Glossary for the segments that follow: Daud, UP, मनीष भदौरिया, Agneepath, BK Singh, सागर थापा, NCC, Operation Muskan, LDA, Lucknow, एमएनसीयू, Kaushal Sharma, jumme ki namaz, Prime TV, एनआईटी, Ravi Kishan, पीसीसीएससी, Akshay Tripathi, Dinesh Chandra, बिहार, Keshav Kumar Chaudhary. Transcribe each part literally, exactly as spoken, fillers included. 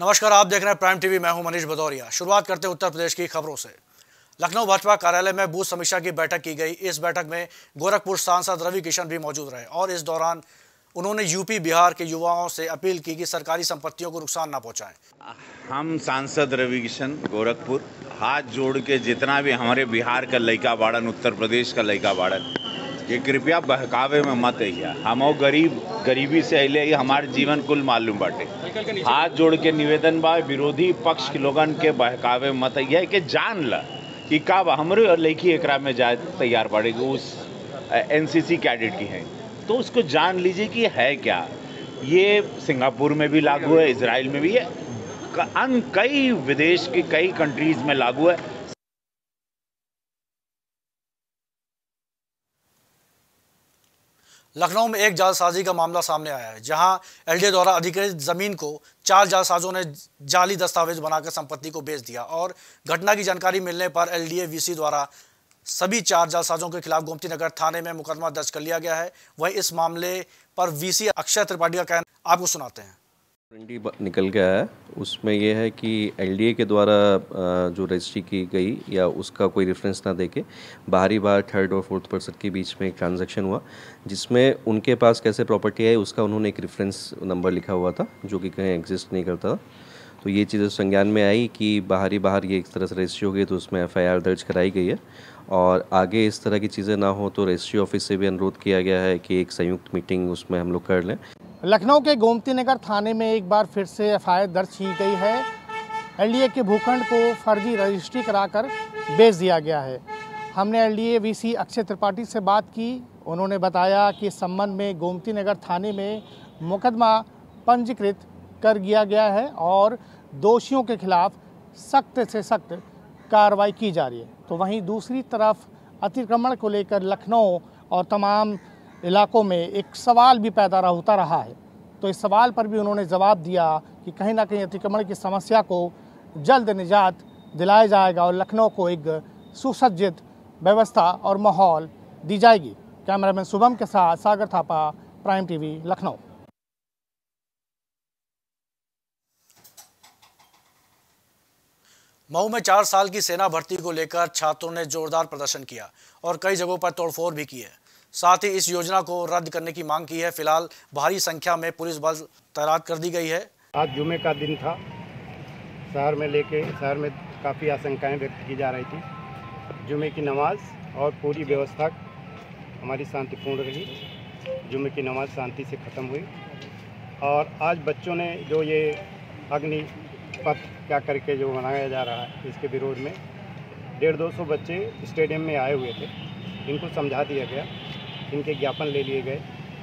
नमस्कार, आप देख रहे हैं प्राइम टीवी। मैं हूं मनीष भदौरिया। शुरुआत करते हैं उत्तर प्रदेश की खबरों से। लखनऊ भाजपा कार्यालय में बूथ समीक्षा की बैठक की गई। इस बैठक में गोरखपुर सांसद रवि किशन भी मौजूद रहे और इस दौरान उन्होंने यूपी बिहार के युवाओं से अपील की कि सरकारी संपत्तियों को नुकसान ना पहुंचाएं। हम सांसद रवि किशन गोरखपुर हाथ जोड़ के जितना भी हमारे बिहार का लड़का बाड़न, उत्तर प्रदेश का लड़का बाड़न, ये कृपया बहकावे में मत आइए। हम और गरीब गरीबी से अले, हमारे जीवन कुल मालूम बाटे। हाथ जोड़ के निवेदन बा, विरोधी पक्ष के लोगन के बहकावे में मत आइए कि जान ला कि का हमरे लड़की एक में जाए तैयार पड़ेगी। उस एनसीसी कैडेट की है तो उसको जान लीजिए कि है क्या। ये सिंगापुर में भी लागू है, इसराइल में भी है, अन्य कई विदेश की कई कंट्रीज में लागू है। लखनऊ में एक जालसाजी का मामला सामने आया है, जहां एलडीए द्वारा अधिकृत जमीन को चार जालसाजों ने जाली दस्तावेज बनाकर संपत्ति को बेच दिया और घटना की जानकारी मिलने पर एलडीए वीसी द्वारा सभी चार जालसाजों के खिलाफ गोमती नगर थाने में मुकदमा दर्ज कर लिया गया है। वहीं इस मामले पर वीसी अक्षय त्रिपाठी का कहना, आपको सुनाते हैं। वारंटी निकल गया है, उसमें यह है कि एलडीए के द्वारा जो रजिस्ट्री की गई या उसका कोई रेफरेंस ना देके बाहरी बार थर्ड और फोर्थ पर्सन के बीच में एक ट्रांजैक्शन हुआ, जिसमें उनके पास कैसे प्रॉपर्टी है उसका उन्होंने एक रेफरेंस नंबर लिखा हुआ था जो कि कहीं एग्जिस्ट नहीं करता था। तो ये चीज़ संज्ञान में आई कि बाहरी बाहर ये एक तरह से रजिस्ट्री हो गई, तो उसमें एफ आई आर दर्ज कराई गई है और आगे इस तरह की चीज़ें ना हो तो रजिस्ट्री ऑफिस से भी अनुरोध किया गया है कि एक संयुक्त मीटिंग उसमें हम लोग कर लें। लखनऊ के गोमती नगर थाने में एक बार फिर से एफ आई आर दर्ज की गई है। एलडीए के भूखंड को फर्जी रजिस्ट्री कराकर बेच दिया गया है। हमने एलडीए वीसी अक्षय त्रिपाठी से बात की। उन्होंने बताया कि इस संबंध में गोमती नगर थाने में मुकदमा पंजीकृत कर दिया गया है और दोषियों के खिलाफ सख्त से सख्त कार्रवाई की जा रही है। तो वहीं दूसरी तरफ अतिक्रमण को लेकर लखनऊ और तमाम इलाकों में एक सवाल भी पैदा होता रहा है, तो इस सवाल पर भी उन्होंने जवाब दिया कि कहीं ना कहीं अतिक्रमण की समस्या को जल्द निजात दिलाया जाएगा और लखनऊ को एक सुसज्जित व्यवस्था और माहौल दी जाएगी। कैमरामैन शुभम के साथ सागर थापा, प्राइम टीवी, लखनऊ। मऊ में चार साल की सेना भर्ती को लेकर छात्रों ने जोरदार प्रदर्शन किया और कई जगहों पर तोड़फोड़ भी की है। साथ ही इस योजना को रद्द करने की मांग की है। फिलहाल भारी संख्या में पुलिस बल तैनात कर दी गई है। आज जुमे का दिन था। शहर में लेके शहर में काफ़ी आशंकाएं व्यक्त की जा रही थी। जुमे की नमाज और पूरी व्यवस्था हमारी शांतिपूर्ण रही। जुमे की नमाज शांति से ख़त्म हुई और आज बच्चों ने जो ये अग्नि पथ क्या करके जो मनाया जा रहा है, इसके विरोध में डेढ़ दो सौ बच्चे स्टेडियम में आए हुए थे। इनको समझा दिया गया, इनके ज्ञापन ले लिए गए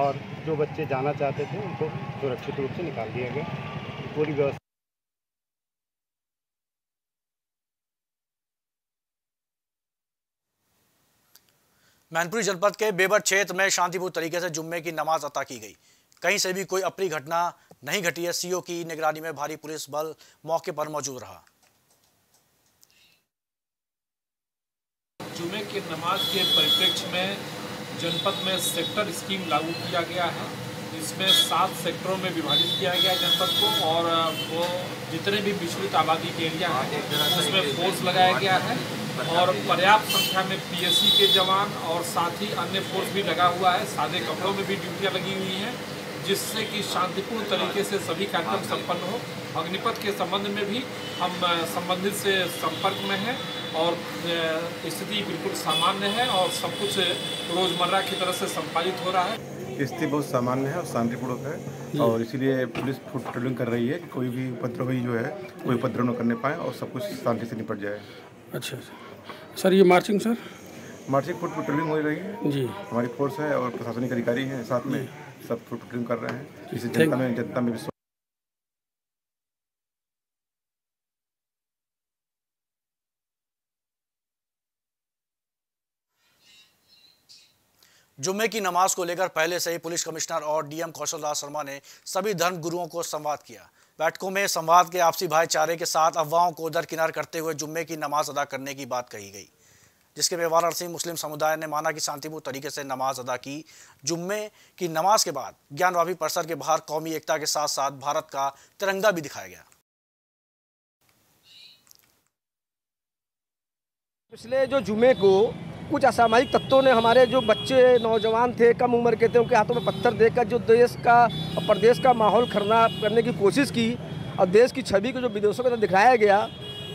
और जो बच्चे जाना चाहते थे उनको सुरक्षित रूप से निकाल दिया गया। पूरी व्यवस्था मैनपुरी जनपद के बेबर क्षेत्र में शांतिपूर्ण तरीके से जुम्मे की नमाज अता की गई। कहीं से भी कोई अप्रिय घटना नहीं घटी है। सीओ की निगरानी में भारी पुलिस बल मौके पर मौजूद रहा। जुमे की नमाज के परिप्रेक्ष्य में जनपद में सेक्टर स्कीम लागू किया गया है, जिसमें सात सेक्टरों में विभाजित किया गया है जनपद को, और वो जितने भी मिश्रित आबादी के एरिया हैं उसमें फोर्स लगाया गया है और पर्याप्त संख्या में पीएससी के जवान और साथ ही अन्य फोर्स भी लगा हुआ है। सादे कपड़ों में भी ड्यूटियाँ लगी हुई हैं, जिससे कि शांतिपूर्ण तरीके से सभी कार्यक्रम संपन्न हो। अग्निपथ के संबंध में भी हम संबंधित से संपर्क में हैं और स्थिति बिल्कुल सामान्य है और सब कुछ रोजमर्रा की तरह से संपादित हो रहा है। स्थिति बहुत सामान्य है और शांतिपूर्वक है और इसीलिए पुलिस फुट ट्रेलिंग कर रही है कि कोई भी उपद्रवी जो है कोई उपद्रव न करने पाए और सब कुछ शांति से निपट जाए। अच्छा सर, ये marching sir marching foot patrolling हो रही है जी। हमारी फोर्स है और प्रशासनिक अधिकारी हैं, साथ में सब फुट पेट्रोलिंग कर रहे हैं। इसी जनता में जनता में विश्वास। जुम्मे की नमाज को लेकर पहले से ही पुलिस कमिश्नर और डीएम कौशल शर्मा ने सभी धर्म गुरुओं को संवाद किया। बैठकों में संवाद के आपसी भाईचारे के साथ अफवाहों को दरकिनार करते हुए जुम्मे की नमाज अदा करने की बात कही गई, जिसके में वाराणसी मुस्लिम समुदाय ने माना कि शांतिपूर्ण तरीके से नमाज अदा की। जुम्मे की नमाज के बाद ज्ञानवापी परिसर के बाहर कौमी एकता के साथ साथ भारत का तिरंगा भी दिखाया गया। पिछले जो जुमे को कुछ असामाजिक तत्वों ने हमारे जो बच्चे नौजवान थे, कम उम्र के थे, उनके हाथों में पत्थर देकर जो देश का और प्रदेश का माहौल खराब करने की कोशिश की और देश की छवि को जो विदेशों के तरफ दिखाया गया,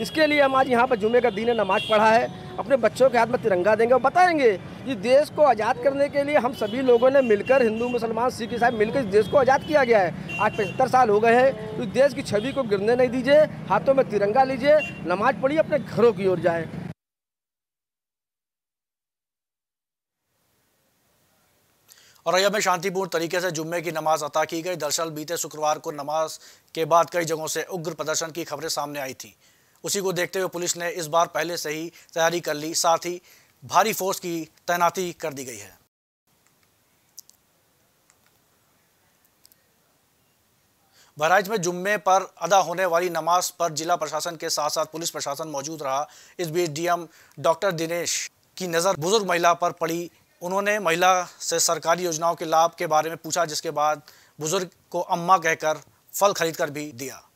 इसके लिए हम आज यहाँ पर जुमे का दिन नमाज पढ़ा है। अपने बच्चों के हाथ में तिरंगा देंगे और बताएंगे कि देश को आज़ाद करने के लिए हम सभी लोगों ने मिलकर, हिंदू मुसलमान सिख ईसाई मिलकर इस देश को आज़ाद किया गया है। आज पचहत्तर साल हो गए हैं, तो देश की छवि को गिरने नहीं दीजिए। हाथों में तिरंगा लीजिए, नमाज पढ़िए, अपने घरों की ओर जाए। औरैया में शांतिपूर्ण तरीके से जुम्मे की नमाज अता की गई। दरअसल बीते शुक्रवार को नमाज के बाद कई जगहों से उग्र प्रदर्शन की खबरें सामने आई थी। उसी को देखते हुए पुलिस ने इस बार पहले से ही तैयारी कर ली, साथ ही भारी फोर्स की तैनाती कर दी गई है। बहराइच में जुम्मे पर अदा होने वाली नमाज पर जिला प्रशासन के साथ साथ पुलिस प्रशासन मौजूद रहा। इस बीच डीएम डॉक्टर दिनेश की नज़र बुजुर्ग महिला पर पड़ी। उन्होंने महिला से सरकारी योजनाओं के लाभ के बारे में पूछा, जिसके बाद बुजुर्ग को अम्मा कहकर फल खरीद कर भी दिया।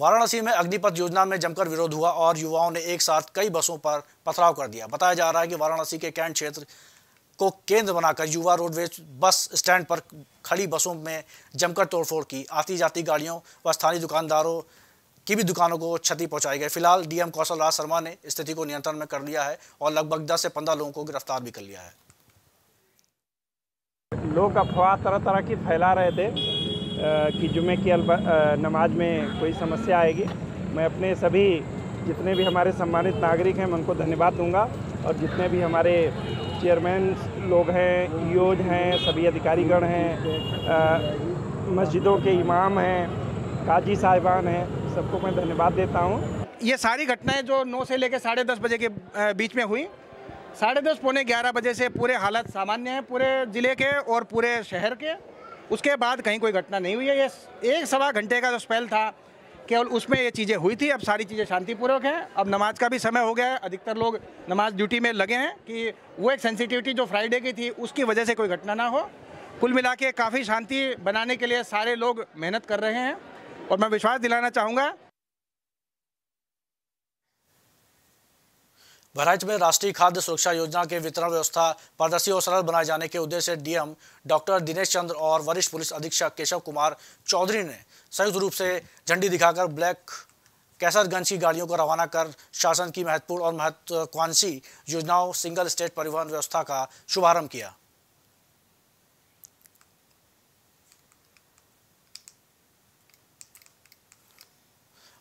वाराणसी में अग्निपथ योजना में जमकर विरोध हुआ और युवाओं ने एक साथ कई बसों पर पथराव कर दिया। बताया जा रहा है कि वाराणसी के कैंट क्षेत्र को केंद्र बनाकर युवा रोडवेज बस स्टैंड पर खड़ी बसों में जमकर तोड़फोड़ की। आती जाती गाड़ियों व स्थानीय दुकानदारों की भी दुकानों को क्षति पहुंचाई गई। फिलहाल डीएम कौशल शर्मा ने स्थिति को नियंत्रण में कर लिया है और लगभग दस से पंद्रह लोगों को गिरफ्तार भी कर लिया है। लोग अफवाह तरह तरह की फैला रहे थे कि जुमे की नमाज में कोई समस्या आएगी। मैं अपने सभी जितने भी हमारे सम्मानित नागरिक हैं, मैं उनको धन्यवाद दूंगा और जितने भी हमारे चेयरमैन लोग हैं, ईओज हैं, सभी अधिकारीगण हैं, मस्जिदों के इमाम हैं, काजी साहिबान हैं, सबको मैं धन्यवाद देता हूं। ये सारी घटनाएं जो नौ से लेकर साढ़े दस बजे के बीच में हुई, साढ़े दस पौने ग्यारह बजे से पूरे हालात सामान्य हैं पूरे ज़िले के और पूरे शहर के। उसके बाद कहीं कोई घटना नहीं हुई है। ये एक सवा घंटे का जो स्पेल था केवल उसमें ये चीज़ें हुई थी। अब सारी चीज़ें शांतिपूर्वक हैं। अब नमाज का भी समय हो गया है, अधिकतर लोग नमाज ड्यूटी में लगे हैं कि वो एक सेंसिटिविटी जो फ्राइडे की थी उसकी वजह से कोई घटना ना हो। कुल मिला के काफ़ी शांति बनाने के लिए सारे लोग मेहनत कर रहे हैं और मैं विश्वास दिलाना चाहूँगा। बहराइच में राष्ट्रीय खाद्य सुरक्षा योजना के वितरण व्यवस्था पारदर्शी और सरल बनाए जाने के उद्देश्य से डीएम डॉक्टर दिनेश चंद्र और वरिष्ठ पुलिस अधीक्षक केशव कुमार चौधरी ने संयुक्त रूप से झंडी दिखाकर ब्लैक कैसरगंज की गाड़ियों को रवाना कर शासन की महत्वपूर्ण और महत्वाकांक्षी योजनाओं सिंगल स्टेट परिवहन व्यवस्था का शुभारंभ किया।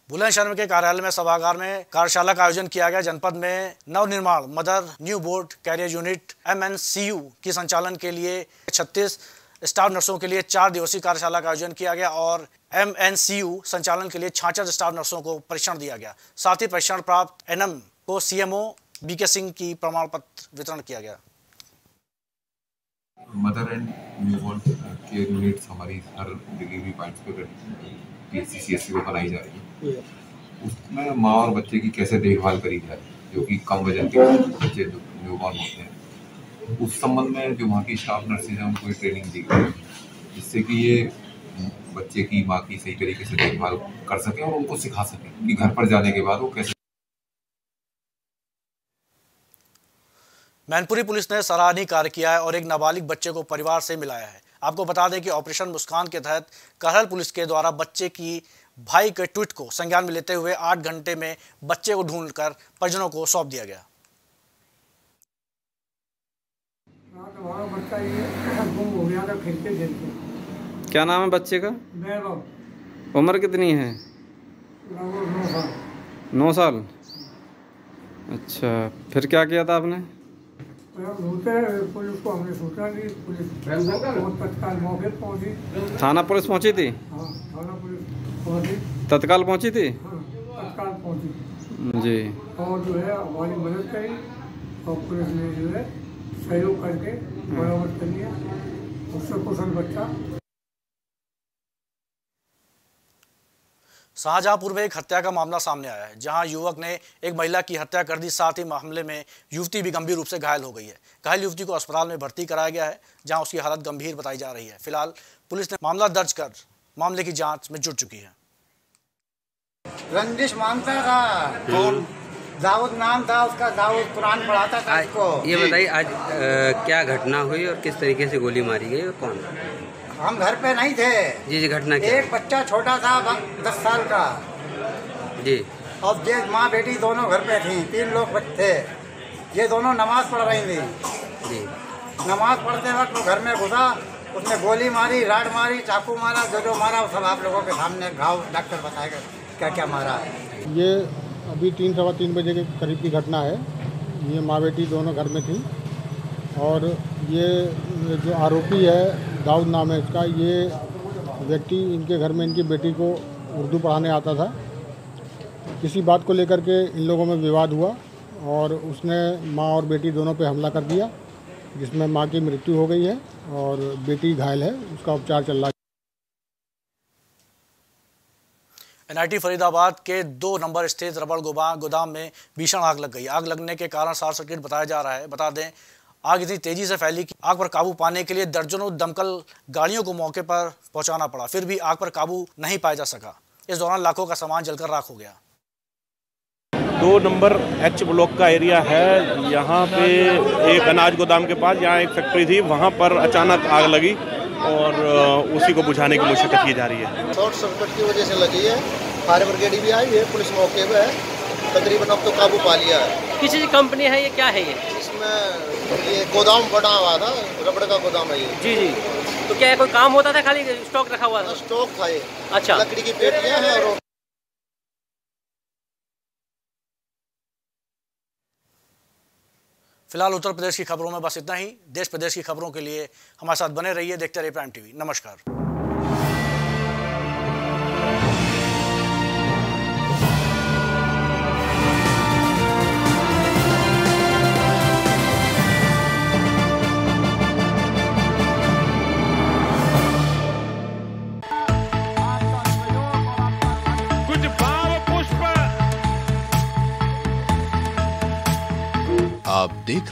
बुलंदशहर के कार्यालय में सभागार में कार्यशाला का आयोजन किया गया। जनपद में नवनिर्माण mother newborn care unit एमएनसीयू के संचालन के लिए छत्तीस स्टाफ नर्सों के लिए चार दिवसीय कार्यशाला का आयोजन किया गया और एमएनसीयू संचालन के लिए छियासठ स्टाफ नर्सों को प्रशिक्षण दिया गया। साथ ही प्रशिक्षण प्राप्त एनएम को सीएमओ बीके सिंह की प्रमाण पत्र वितरण किया गया। Mother and newborn care unit हमारी हर डिलीवरी पॉइंट्स पे पीसीसीएससी को बनाई जा रही है। उसमें माँ और बच्चे की कैसे देखभाल करी जाए, जो कि कम वजन के बच्चे जो न्यूबॉर्न होते हैं, उस संबंध में जो वहाँ की स्टाफ नर्सेज हैं उनको ट्रेनिंग दी गई, जिससे कि ये बच्चे की माँ की सही तरीके से देखभाल कर सकें और उनको सिखा सकें कि घर पर जाने के बाद वो कैसे। मैनपुरी पुलिस ने सराहनीय कार्य किया है और एक नाबालिग बच्चे को परिवार से मिलाया है। आपको बता दें कि ऑपरेशन मुस्कान के तहत करहल पुलिस के द्वारा बच्चे की भाई के ट्वीट को संज्ञान में लेते हुए आठ घंटे में बच्चे को ढूंढकर परिजनों को सौंप दिया गया। बच्चा ये गुम हो गया था खेलते खेलते। क्या नाम है बच्चे का? उम्र कितनी है? नौ साल। अच्छा, फिर क्या किया था आपने? पुलिस को हमने सूचना दी, पुलिस तत्काल मौके पर पहुंची। थाना पुलिस पहुंची थी? हाँ, थाना पुलिस तत्काल पहुंची थी। हाँ, तत्काल पहुंची जी। और जो है हमारी मदद करी और पुलिस ने जो है सहयोग करके बरामद कर लिया उससे कुशल बच्चा। शाहजहांपुर में एक हत्या का मामला सामने आया है, जहां युवक ने एक महिला की हत्या कर दी। साथ ही मामले में युवती भी गंभीर रूप से घायल हो गई है। घायल युवती को अस्पताल में भर्ती कराया गया है, जहां उसकी हालत गंभीर बताई जा रही है। फिलहाल पुलिस ने मामला दर्ज कर मामले की जांच में जुट चुकी है। रंजिश मानता था कौन? दाऊद नाम था उसका, दाऊद कुरान पढ़ाता था उसको। ये बताइए आज आ, क्या घटना हुई और किस तरीके से गोली मारी गई और कौन? हम घर पे नहीं थे जी। जी घटना क्या? एक बच्चा छोटा था दस साल का जी, और ये माँ बेटी दोनों घर पे थी, तीन लोग थे। ये दोनों नमाज पढ़ रही थी जी। नमाज पढ़ते वक्त वो घर में घुसा, उसने गोली मारी, राड मारी, चाकू मारा, जो जो मारा वो सब आप लोगों के सामने। घाव डॉक्टर बताएगा क्या क्या मारा है। ये अभी तीन सवा तीन बजे के करीब की घटना है। ये माँ बेटी दोनों घर में थी और ये जो आरोपी है दाऊद नाम है इसका, ये व्यक्ति इनके घर में इनकी बेटी को उर्दू पढ़ाने आता था। किसी बात को लेकर के इन लोगों में विवाद हुआ और उसने माँ और बेटी दोनों पे हमला कर दिया, जिसमें माँ की मृत्यु हो गई है और बेटी घायल है, उसका उपचार चल रहा है। एन आई टी फरीदाबाद के दो नंबर स्थित रबड़ गोदाम में भीषण आग लग गई। आग लगने के कारण शॉर्ट सर्किट बताया जा रहा है। बता दें आग इतनी तेजी से फैली कि आग पर काबू पाने के लिए दर्जनों दमकल गाड़ियों को मौके पर पहुंचाना पड़ा, फिर भी आग पर काबू नहीं पाया जा सका। इस दौरान लाखों का सामान जलकर राख हो गया। दो नंबर एच ब्लॉक का एरिया है, यहाँ पे एक अनाज गोदाम के पास यहाँ एक फैक्ट्री थी, वहाँ पर अचानक आग लगी और उसी को बुझाने की कोशिश की जा रही है। शॉर्ट सर्किट की वजह से लगी है। फायर ब्रिगेड भी आई है, पुलिस मौके पे है, तकरीबन अब तो काबू पा लिया है। किसी की कंपनी है ये? क्या है ये? इसमें ये गोदाम बना हुआ था, रबड़ का गोदाम है ये। जी जी। तो क्या कोई काम होता था, खाली स्टॉक रखा हुआ था? स्टॉक था ये। अच्छा। लकड़ी की पेटियाँ हैं। और फिलहाल उत्तर प्रदेश की खबरों में बस इतना ही। देश प्रदेश की खबरों के लिए हमारे साथ बने रहिए, देखते रहिए प्राइम टीवी। नमस्कार। आप देख